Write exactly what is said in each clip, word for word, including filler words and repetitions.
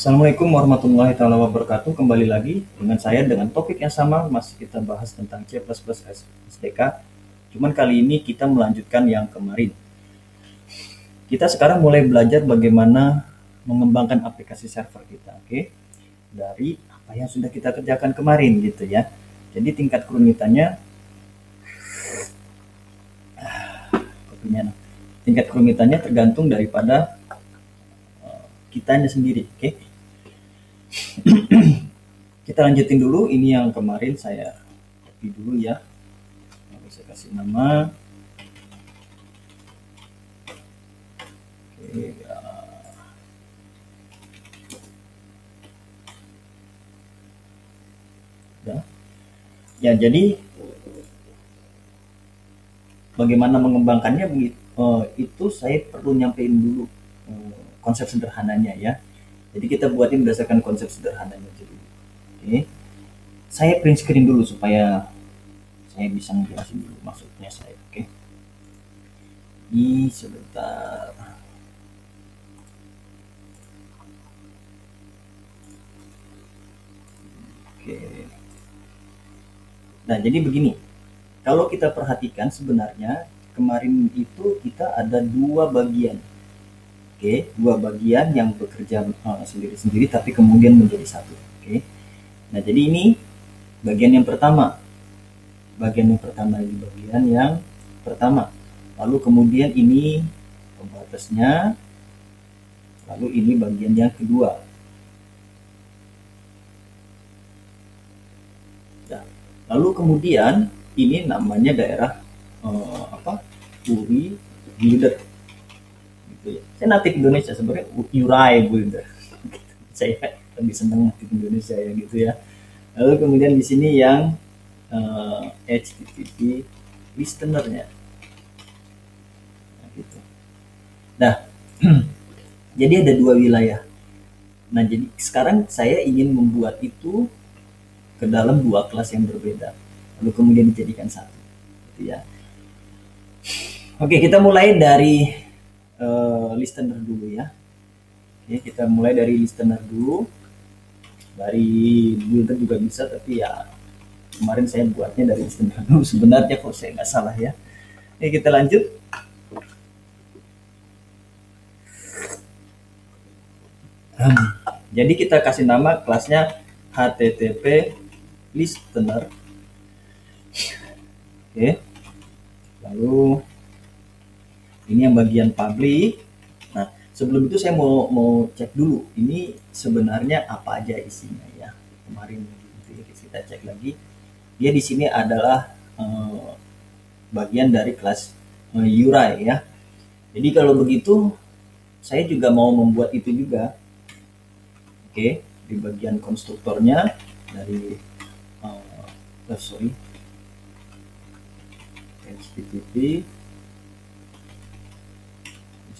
Assalamualaikum warahmatullahi wabarakatuh. Kembali lagi dengan saya dengan topik yang sama, masih kita bahas tentang C plus plus S D K. Cuman kali ini kita melanjutkan yang kemarin. Kita sekarang mulai belajar bagaimana mengembangkan aplikasi server kita, oke? Okay? Dari apa yang sudah kita kerjakan kemarin gitu ya. Jadi tingkat kerumitannya kopinya. Tingkat kerumitannya tergantung daripada kitanya sendiri, oke? Okay? Kita lanjutin dulu. Ini yang kemarin saya copy dulu ya. Lalu saya kasih nama. Oke, ya. Udah. Ya, jadi bagaimana mengembangkannya itu saya perlu nyampein dulu konsep sederhananya ya. Jadi kita buatin berdasarkan konsep sederhananya dulu. Oke. Saya print screen dulu supaya saya bisa ngejelasin dulu maksudnya saya. Oke. Ini sebentar. Oke. Nah, jadi begini. Kalau kita perhatikan sebenarnya kemarin itu kita ada dua bagian. Oke, okay, dua bagian yang bekerja sendiri-sendiri uh, tapi kemudian menjadi satu. Oke, okay. Nah jadi ini bagian yang pertama, bagian yang pertama ini bagian yang pertama. Lalu kemudian ini pembatasnya, lalu ini bagian yang kedua. Nah, lalu kemudian ini namanya daerah uh, apa? U R I builder. Saya native Indonesia sebenarnya, U R I builder. Saya lebih senang native Indonesia ya gitu ya. Lalu kemudian di sini yang uh, H T T P listenernya. Nah, gitu. Nah, jadi ada dua wilayah. Nah, jadi sekarang saya ingin membuat itu ke dalam dua kelas yang berbeda. Lalu kemudian dijadikan satu, gitu ya. Oke, kita mulai dari Uh, listener dulu ya. Oke, kita mulai dari listener dulu. Dari builder juga bisa, tapi ya kemarin saya buatnya dari listener dulu sebenarnya kalau saya nggak salah ya. Oke, kita lanjut. Hmm. Jadi kita kasih nama kelasnya H T T P listener. Oke, lalu ini yang bagian public. Nah, sebelum itu saya mau mau cek dulu ini sebenarnya apa aja isinya ya. Kemarin kita cek lagi. Dia di sini adalah eh, bagian dari kelas eh, U R I ya. Jadi kalau begitu saya juga mau membuat itu juga. Oke, di bagian konstruktornya dari eh, oh, sorry H T T P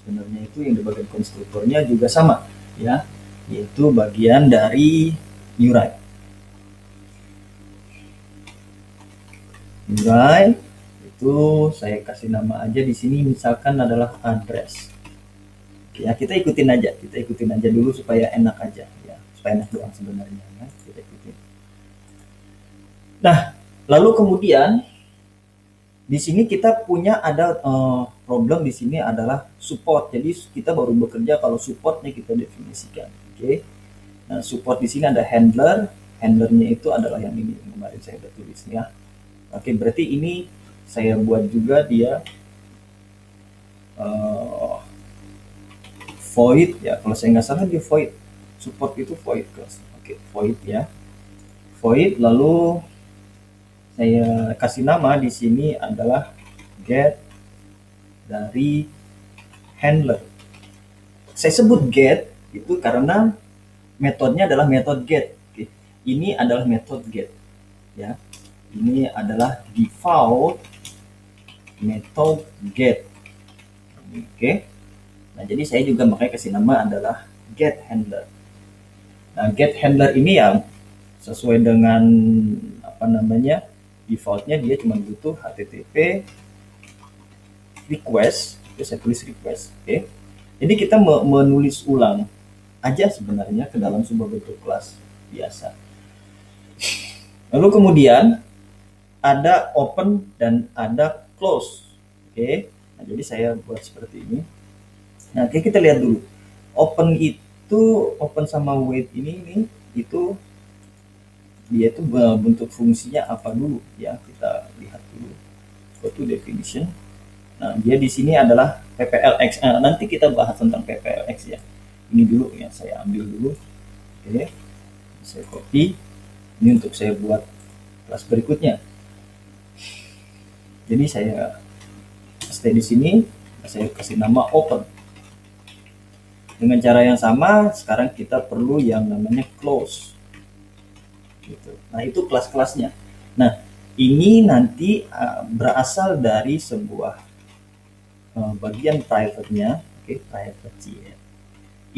sebenarnya itu yang di bagian konstruktornya juga sama ya, yaitu bagian dari U R I. U R I itu saya kasih nama aja di sini misalkan adalah address. Ya, kita ikutin aja, kita ikutin aja dulu supaya enak aja ya, supaya enak doang sebenarnya ya, kita ikutin. Nah, lalu kemudian di sini kita punya ada uh, problem di sini adalah support. Jadi kita baru bekerja kalau supportnya kita definisikan. Oke. Okay. Nah, support di sini ada handler. Handlernya itu adalah yang ini yang kemarin saya udah tulis ya. Oke, okay, berarti ini saya buat juga dia uh, void ya. Kalau saya nggak salah dia void. Support itu void class. Oke, okay, void ya. Void, lalu saya kasih nama di sini adalah get dari handler. Saya sebut get itu karena metodenya adalah metode get. Oke. Ini adalah metode get ya. Ini adalah default metode get. Oke. Nah, jadi saya juga makanya kasih nama adalah get handler. Nah, get handler ini ya sesuai dengan apa namanya? Defaultnya dia cuma butuh H T T P request. Oke, saya tulis request. Oke, jadi kita menulis ulang aja sebenarnya ke dalam sebuah bentuk kelas biasa. Lalu kemudian ada open dan ada close. Oke, nah, jadi saya buat seperti ini. Nah, oke, kita lihat dulu. Open itu, open sama wait ini, ini itu dia itu bentuk fungsinya apa dulu ya, kita lihat dulu. Go to definition. Nah, dia di sini adalah P P L X. Nah, nanti kita bahas tentang P P L X ya. Ini dulu ya, saya ambil dulu. Oke, saya copy. Ini untuk saya buat kelas berikutnya. Jadi saya stay di sini, saya kasih nama open. Dengan cara yang sama, sekarang kita perlu yang namanya close. Gitu. Nah, itu kelas-kelasnya. Nah, ini nanti uh, berasal dari sebuah Uh, bagian private-nya, oke, okay, private C N.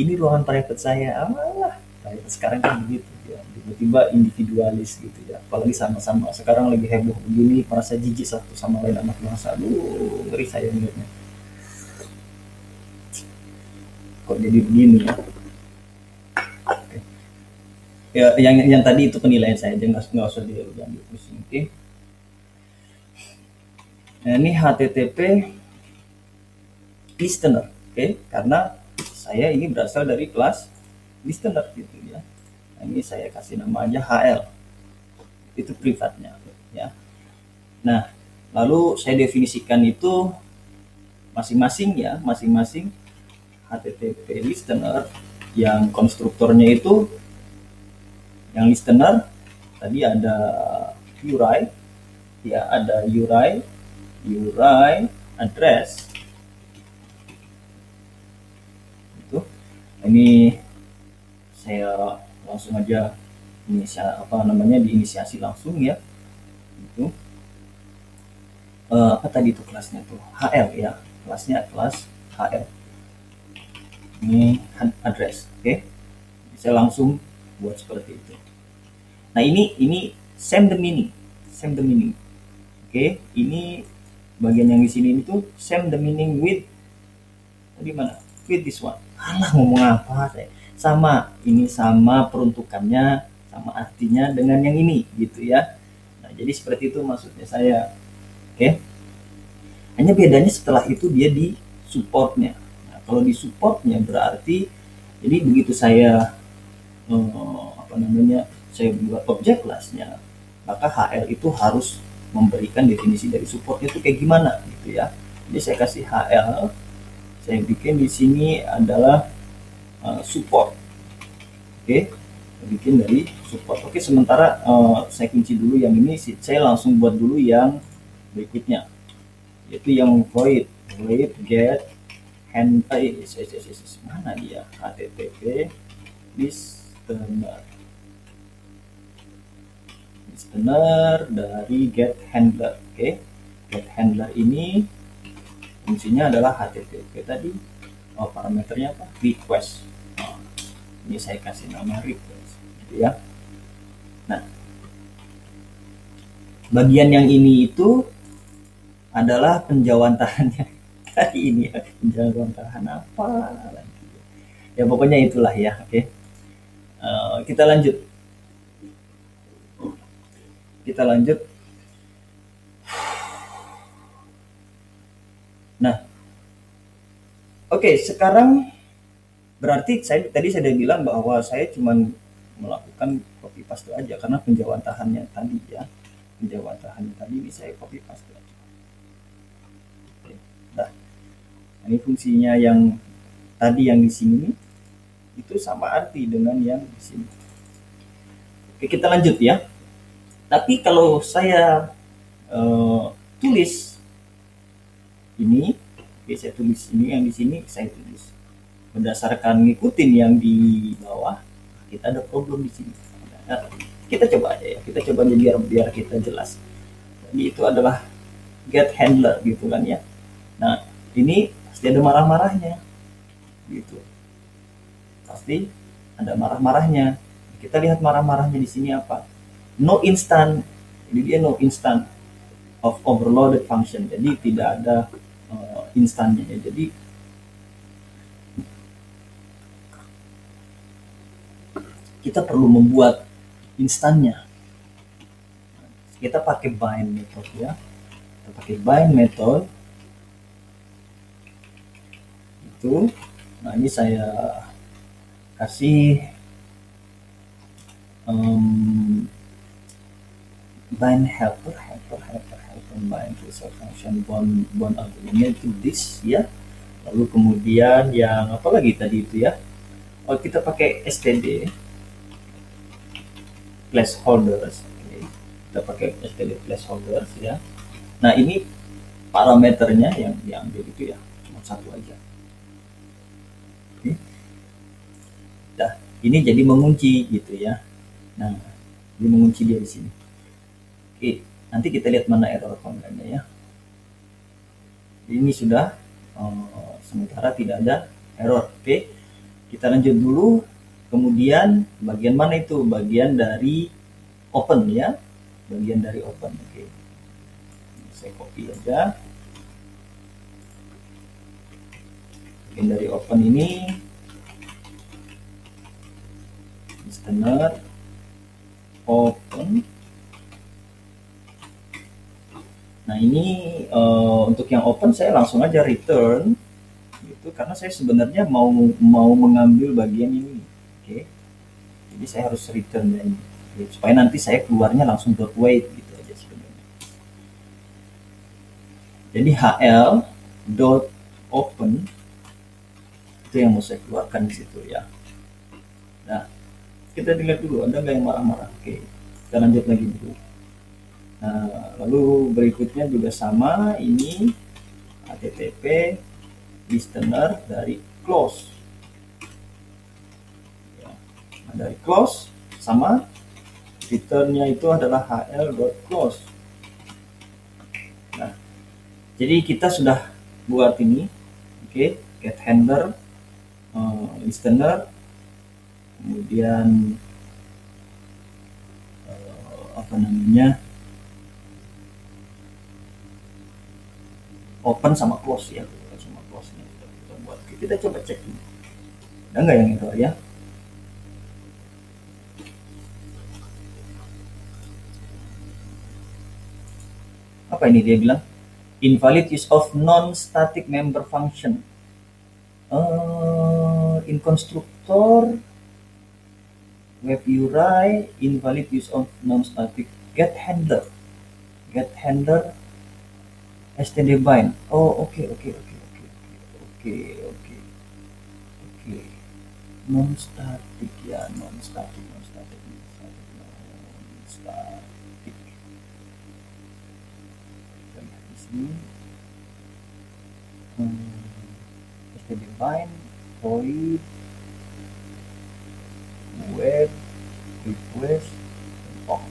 Ini ruangan private saya, amalah. Private sekarang kan begitu, ya. Tiba-tiba individualis gitu ya. Apalagi sama-sama. Sekarang lagi heboh begini, merasa jijik satu sama lain anak bangsa. Aduh, ngeri saya ngeliatnya. Kok jadi begini ya? Okay. Ya, yang yang tadi itu penilaian saya, jangan nggak usah dia udah pusing, oke? Okay. Nah, ini H T T P listener, oke, okay? Karena saya ini berasal dari kelas listener gitu ya. Nah, ini saya kasih nama aja H L, itu privatnya ya. Nah, lalu saya definisikan itu masing-masing ya, masing-masing H T T P listener yang konstruktornya itu yang listener tadi ada U R I ya, ada U R I, U R I address. Ini saya langsung aja inisiasi, apa namanya, diinisiasi langsung ya. Itu uh, apa tadi itu kelasnya tuh H L ya, kelasnya kelas H L. Ini address, oke? Okay? Saya langsung buat seperti itu. Nah, ini ini send the meaning, send the meaning, oke? Okay? Ini bagian yang di sini itu send the meaning with tadi mana? With this one. Alah, ngomong apa saya, sama ini, sama peruntukannya, sama artinya dengan yang ini gitu ya. Nah, jadi seperti itu maksudnya saya, oke, okay? Hanya bedanya setelah itu dia di supportnya. Nah, kalau di supportnya berarti jadi begitu saya eh, apa namanya, saya buat objek kelasnya, maka H L itu harus memberikan definisi dari supportnya itu kayak gimana gitu ya. Jadi saya kasih H L, saya bikin di sini adalah uh, support, oke, okay? Bikin dari support, oke, okay, sementara uh, saya kunci dulu yang ini, saya langsung buat dulu yang berikutnya, yaitu yang void, void get hand, eh, mana dia, H T T P listener, listener dari get handler, oke, okay? Get handler ini fungsinya adalah H T T P tadi, oh, parameternya apa? Request. Nah, ini saya kasih nama request, gitu ya. Nah, bagian yang ini itu adalah penjawantahannya tadi ini, ya. Penjawantahan apa lagi? Ya pokoknya itulah ya. Oke, uh, kita lanjut. Kita lanjut. Nah, oke, okay, sekarang berarti saya tadi saya sudah bilang bahwa saya cuma melakukan copy paste aja karena penjawantahannya tadi ya, penjawantahannya tadi ini saya copy paste aja. Oke, nah, ini fungsinya yang tadi yang di sini itu sama arti dengan yang di sini. Oke, kita lanjut ya. Tapi kalau saya uh, tulis ini, oke, saya tulis ini, yang di sini saya tulis berdasarkan ngikutin yang di bawah, kita ada problem di sini. Nah, kita coba aja ya, kita coba aja biar biar kita jelas. Jadi itu adalah get handler gitu kan ya. Nah, ini pasti ada marah-marahnya gitu, pasti ada marah-marahnya. Kita lihat marah-marahnya di sini apa? No instant, jadi dia no instant of overloaded function, jadi tidak ada uh, instannya ya. Jadi kita perlu membuat instannya. Kita pakai bind method ya. Kita pakai bind method. Itu. Nah, ini saya kasih um, bind helper helper helper helper bind result function bond bond argumennya itu this ya. Lalu kemudian yang apa lagi tadi itu ya? Oh, kita pakai std placeholders. Kita pakai std placeholders ya. Nah, ini parameternya yang diambil itu ya, cuma satu aja. Oke. Nah, ini jadi mengunci gitu ya. Nah, ini mengunci dia di sini. Oke, nanti kita lihat mana error command-nya ya. Ini sudah oh, sementara tidak ada error. Oke. Kita lanjut dulu. Kemudian bagian mana itu? Bagian dari open ya. Bagian dari open, oke. Saya copy aja. Bagian dari open ini, listener open. Nah ini uh, untuk yang open saya langsung aja return, gitu. Karena saya sebenarnya mau mau mengambil bagian ini, oke. Jadi saya harus return ini. Supaya nanti saya keluarnya langsung dot wait gitu aja sebenarnya. Jadi hl dot open itu yang mau saya keluarkan di situ ya. Nah, kita dilihat dulu ada nggak yang marah-marah. Oke, kita lanjut lagi dulu. Nah, lalu berikutnya juga sama ini H T T P listener dari close. Ya. Nah, dari close sama returnnya itu adalah hl.close. Nah, jadi kita sudah buat ini, oke, okay. Get handler, uh, listener, kemudian uh, apa namanya open sama close ya, open sama close ini kita, kita buat. Kita coba cek ini, ada nggak yang itu ya? Apa ini dia bilang? Invalid use of non-static member function. Uh, in constructor, web U R I, invalid use of non-static get handler. Get handler, std bind. Oh, oke, oke, oke, oke, oke, oke, oke. Non-static ya, non-static, non-static, non-static, non-static. Hmm, std bind void web request oh.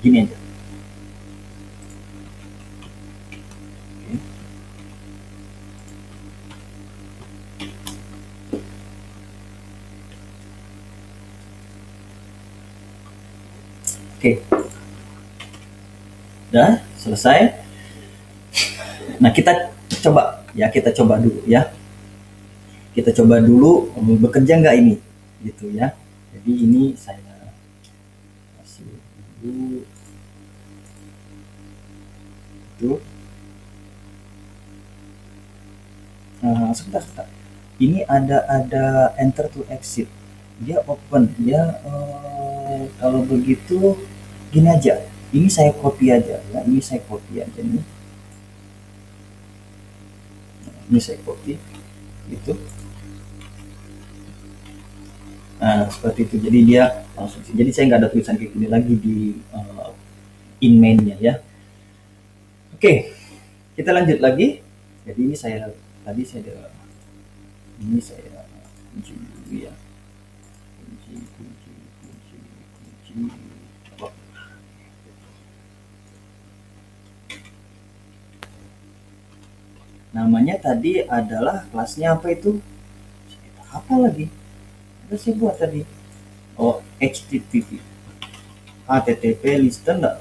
Gini aja. Okay. Oke. Okay. Dah selesai. Nah, kita coba ya, kita coba dulu ya. Kita coba dulu bekerja nggak ini gitu ya. Jadi ini saya kasih dulu itu. Nah, sebentar, sebentar. Ini ada ada enter to exit. Dia open ya. Eh, kalau begitu gini aja. Ini saya copy aja, ya. Ini saya copy aja nih. Ini saya copy, gitu. Nah, seperti itu. Jadi dia langsung. Jadi saya nggak ada tulisan kayak gini lagi di uh, in main-nya ya. Oke, okay. Kita lanjut lagi. Jadi ini saya tadi saya ada, ini saya kunci dulu ya. Kunci, kunci, kunci, kunci. Namanya tadi adalah kelasnya apa itu? Apa lagi? Ada sih buat tadi. Oh, H T T P. H T T P listener.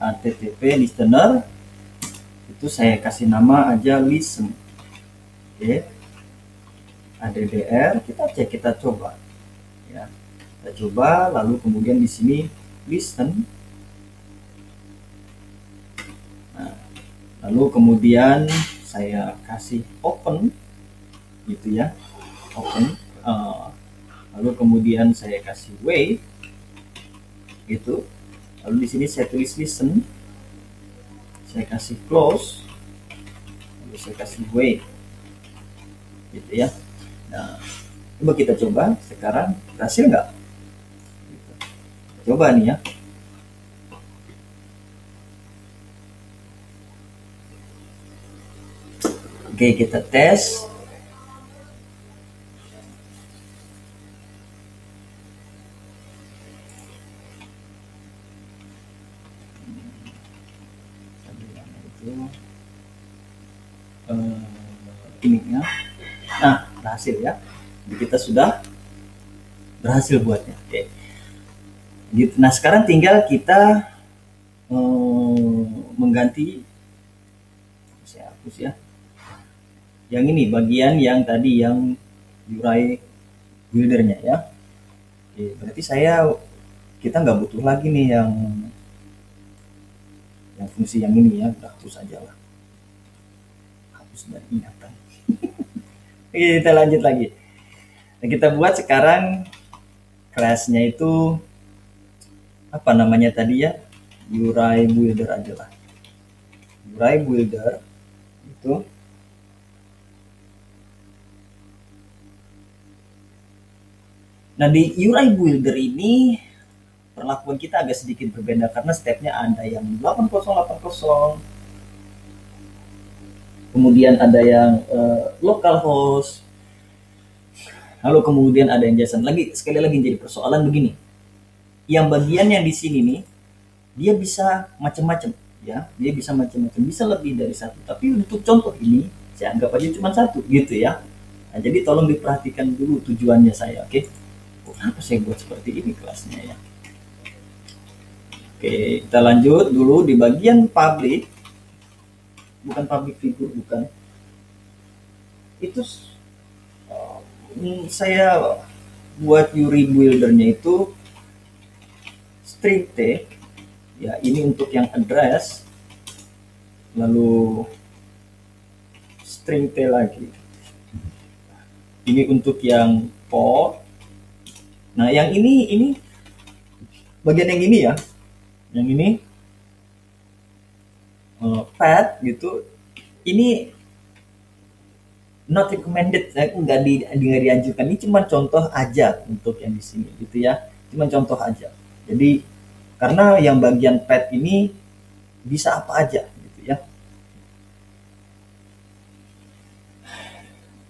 H T T P listener itu saya kasih nama aja listen. Oke, addr kita cek, kita coba ya, kita coba lalu kemudian di sini listen. Nah, lalu kemudian saya kasih open gitu ya, open. Uh, lalu kemudian saya kasih wait gitu. Lalu di sini saya tulis listen, saya kasih close, lalu saya kasih wait gitu ya. Nah, coba kita coba sekarang, berhasil nggak gitu. Coba nih ya, oke kita tes. Nah, berhasil ya. Jadi kita sudah berhasil buatnya. Oke. Nah, sekarang tinggal kita hmm, mengganti. Saya hapus ya. Yang ini bagian yang tadi, yang U R I buildernya ya. Oke, berarti saya kita nggak butuh lagi nih yang yang fungsi yang ini ya. Udah hapus aja lah. Hapus dari ingatan. Kita lanjut lagi. Nah, kita buat sekarang class-nya itu apa namanya tadi ya? U R I builder aja lah. U R I builder itu nah di U R I builder ini perlakuan kita agak sedikit berbeda karena stepnya ada yang delapan nol delapan nol, kemudian ada yang uh, localhost, lalu kemudian ada yang JSON. Lagi sekali lagi jadi persoalan begini, yang bagiannya di sini nih dia bisa macam-macam ya, dia bisa macam-macam, bisa lebih dari satu, tapi untuk contoh ini saya anggap aja cuma satu gitu ya. Nah, jadi tolong diperhatikan dulu tujuannya saya. Oke, kenapa saya buat seperti ini kelasnya ya. Oke, kita lanjut dulu di bagian public. Bukan public figure, bukan. Itu uh, saya buat U R I buildernya itu string T ya, ini untuk yang address, lalu string T lagi ini untuk yang port. Nah, yang ini ini bagian yang ini ya, yang ini path gitu, ini not recommended, nggak di, nggak dianjurkan. Ini cuma contoh aja untuk yang di sini gitu ya, cuma contoh aja. Jadi karena yang bagian path ini bisa apa aja gitu ya.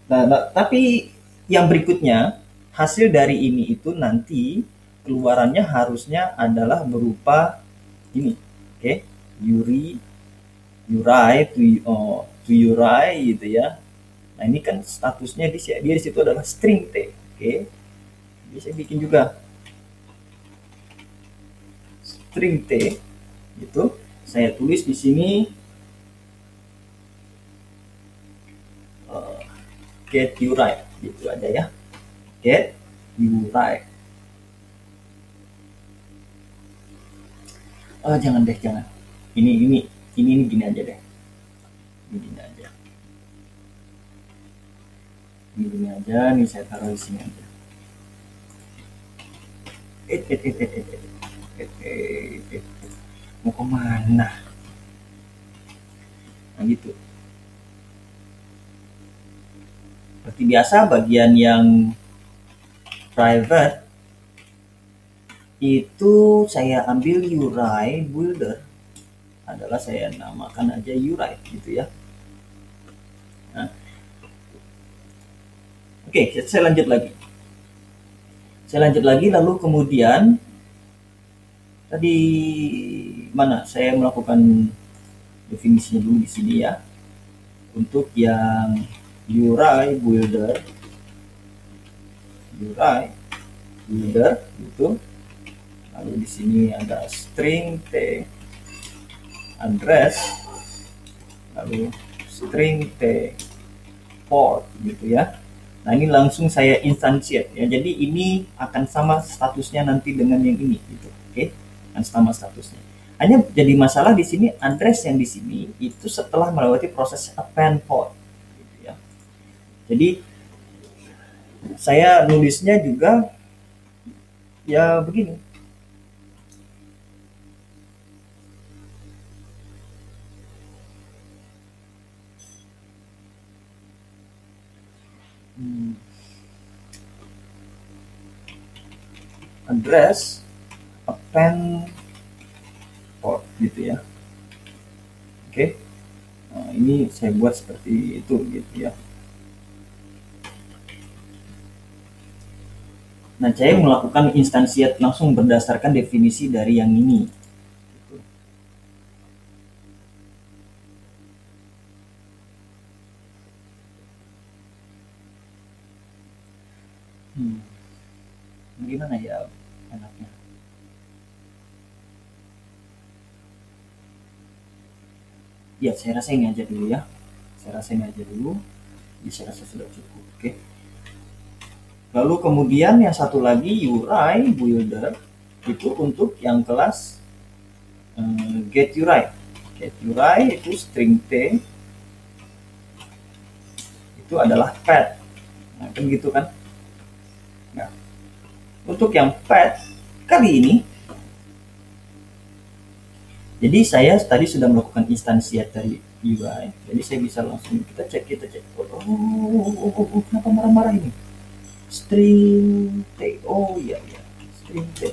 Nah, nah tapi yang berikutnya hasil dari ini itu nanti keluarannya harusnya adalah berupa ini, oke? Okay? U R I U R I to, oh, to U R I gitu ya. Nah, ini kan statusnya di dia di situ adalah string T. Oke. Okay. Jadi saya bikin juga string T gitu. Saya tulis di sini uh, get U R I gitu aja ya. Get U R I. Oh, jangan deh, jangan. Ini ini Ini, ini gini aja deh, ini gini aja, ini gini aja, ini saya taruh di sini aja. Eh, eh, eh, eh, eh, eh, eh, eh. Mau kemana? Nah gitu. Seperti biasa, bagian yang private itu saya ambil U R I builder. Adalah saya namakan aja U R I gitu ya. Nah. Oke, okay, saya lanjut lagi. Saya lanjut lagi, lalu kemudian tadi mana? Saya melakukan definisinya dulu di sini ya. Untuk yang U R I builder, U R I builder gitu. Lalu di sini ada string T address, lalu string t port gitu ya. Nah ini langsung saya instantiate ya. Jadi ini akan sama statusnya nanti dengan yang ini gitu. Oke, dan sama statusnya. Hanya jadi masalah di sini address yang di sini itu setelah melewati proses append port gitu ya. Jadi saya nulisnya juga ya begini. Hmm. Address append port gitu ya. Oke, okay. Nah, ini saya buat seperti itu gitu ya. Nah, saya melakukan instansiat langsung berdasarkan definisi dari yang ini. Hmm. Gimana ya enaknya? Ya, saya rasa ini aja dulu ya. Saya rasa ini aja dulu. Ya, saya rasa sudah cukup. Oke. Okay. Lalu kemudian yang satu lagi U R I builder itu untuk yang kelas uh, get U R I. Get U R I itu string T itu adalah pad. Nah, kan gitu kan? Nah, untuk yang pad kali ini, jadi saya tadi sudah melakukan instansiat dari U R I. Jadi saya bisa langsung kita cek kita cek. Oh, oh, oh, oh, oh kenapa marah-marah ini? String T, oh iya iya, string T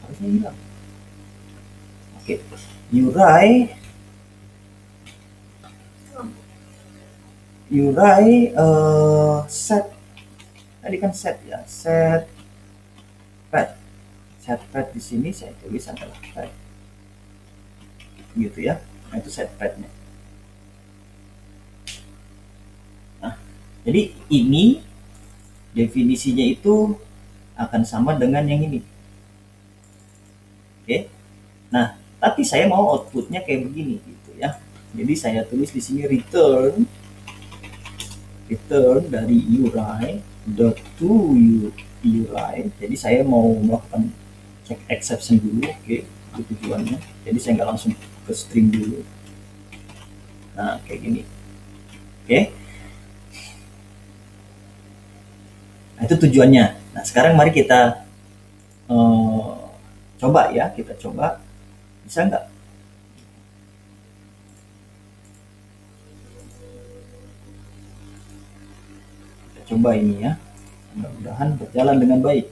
harusnya hilang. Oke, U R I U R I uh, set tadi kan set ya, set pad, set pad di sini saya tulis adalah pad gitu ya. Nah, itu set padnya. Nah, jadi ini definisinya itu akan sama dengan yang ini. Oke. Nah, tapi saya mau outputnya kayak begini gitu ya. Jadi saya tulis di sini return return dari U R I dot to U R I. Jadi saya mau melakukan check exception dulu, oke, itu tujuannya. Jadi saya nggak langsung ke string dulu. Nah, kayak gini. Oke. Nah, itu tujuannya. Nah, sekarang mari kita uh, coba ya, kita coba bisa nggak? Kita coba ini ya, mudah-mudahan berjalan dengan baik.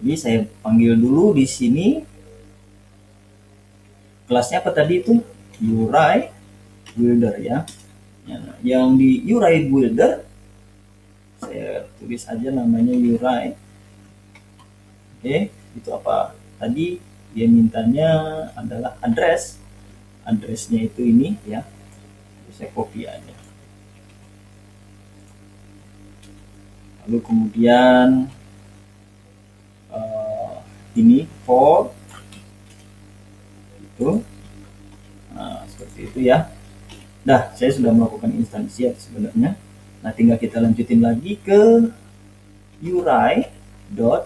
Jadi saya panggil dulu di sini kelasnya apa tadi itu? U R I Builder ya. Yang di U R I Builder saya tulis aja namanya U R I. Oke, itu apa tadi dia mintanya adalah address. Addressnya itu ini ya, saya copy aja. Lalu kemudian uh, ini port itu, nah, seperti itu ya. Dah, saya sudah melakukan instansiat sebenarnya. Nah, tinggal kita lanjutin lagi ke U R I dot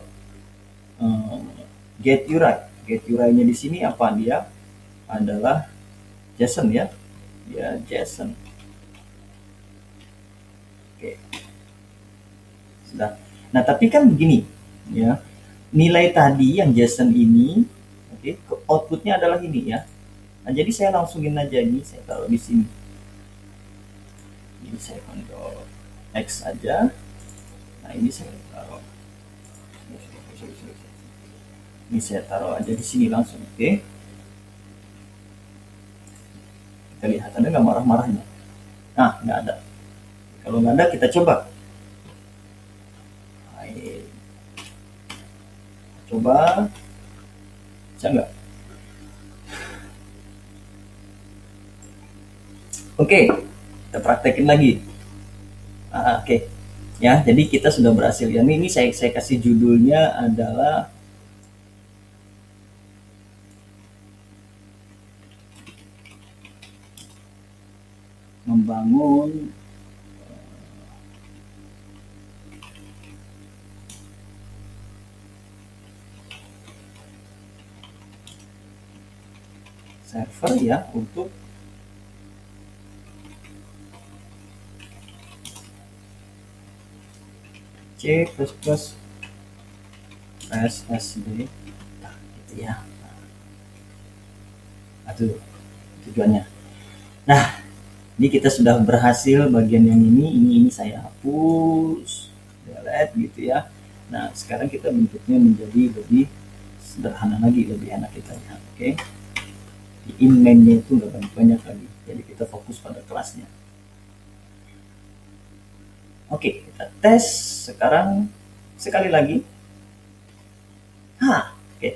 get U R I. Get U R I-nya di sini apa dia? Adalah JSON ya, ya JSON. Oke, sudah. Nah, tapi kan begini ya, nilai tadi yang JSON ini, oke, outputnya adalah ini ya. Nah, jadi saya langsungin aja ini, saya taruh di sini. Ini saya kontrol X aja. Nah, ini saya taruh. Ini saya taruh aja di sini langsung, oke. Okay. Kita lihat ada nggak marah-marahnya. Nah, nggak ada. Kalau nggak ada, kita coba. Baik. Coba. Bisa nggak? Oke. Okay. Kita praktekin lagi. Ah, oke, okay. Ya, jadi kita sudah berhasil ya. Ini, ini saya, saya kasih judulnya adalah membangun server ya untuk C plus plus REST S D K, nah, gitu ya. Nah, itu tujuannya. Nah, ini kita sudah berhasil bagian yang ini, ini ini saya hapus, delete gitu ya. Nah, sekarang kita bentuknya menjadi lebih sederhana lagi, lebih enak kita lihat, oke? Okay? Di inline-nya itu nggak banyak lagi, jadi kita fokus pada kelasnya. Oke, kita tes sekarang sekali lagi. Hah, oke.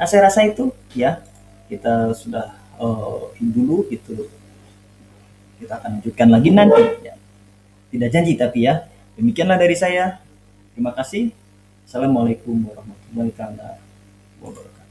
Nah, saya rasa itu ya kita sudah uh, dulu gitu. Kita akan lanjutkan lagi nanti. Ya. Tidak janji tapi ya. Demikianlah dari saya. Terima kasih. Assalamualaikum warahmatullahi wabarakatuh.